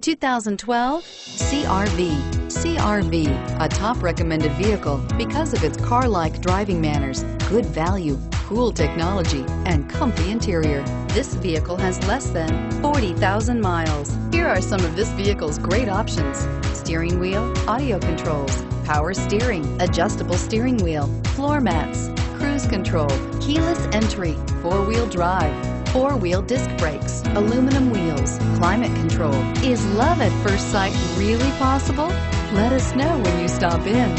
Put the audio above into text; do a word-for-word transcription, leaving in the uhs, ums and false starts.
two thousand twelve C R V. C R V, a top recommended vehicle because of its car-like driving manners, good value, cool technology, and comfy interior. This vehicle has less than forty thousand miles. Here are some of this vehicle's great options: steering wheel audio controls, power steering, adjustable steering wheel, floor mats, cruise control, keyless entry, four-wheel drive, four-wheel disc brakes, aluminum wheels, climate control. Is love at first sight really possible? Let us know when you stop in.